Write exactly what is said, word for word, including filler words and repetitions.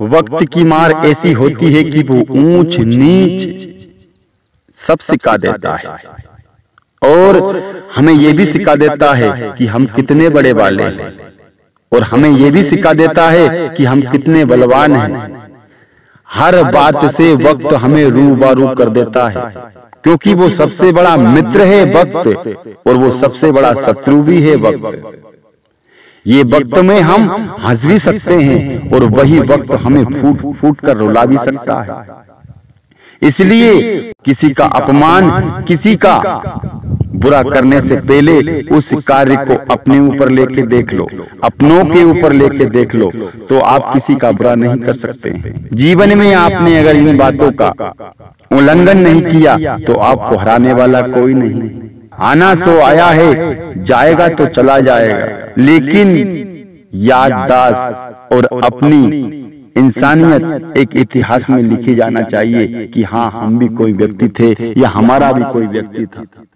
वक्त की मार ऐसी होती है कि वो ऊंच नीच सब सिखा देता है और हमें यह भी सिखा देता है कि हम कितने बड़े वाले हैं और हमें यह भी सिखा देता है कि हम कितने बलवान हैं। हर बात से वक्त हमें रूबारू कर देता है क्योंकि वो सबसे बड़ा मित्र है वक्त और वो सबसे बड़ा शत्रु भी है वक्त। ये वक्त में हम हंस भी सकते हैं और वही वक्त हमें फूट फूट कर रुला भी सकता है। इसलिए किसी का अपमान, किसी का बुरा करने से पहले उस कार्य को अपने ऊपर लेके देख लो, अपनों के ऊपर लेके देख लो, तो आप किसी का बुरा नहीं कर सकते। जीवन में आपने अगर इन बातों का उल्लंघन नहीं किया तो आपको हराने वाला कोई नहीं। आना सो आया है, जाएगा तो चला जाएगा, लेकिन याददाश्त और अपनी इंसानियत एक इतिहास में लिखी जाना चाहिए कि हाँ, हम भी कोई व्यक्ति थे या हमारा भी कोई व्यक्ति था।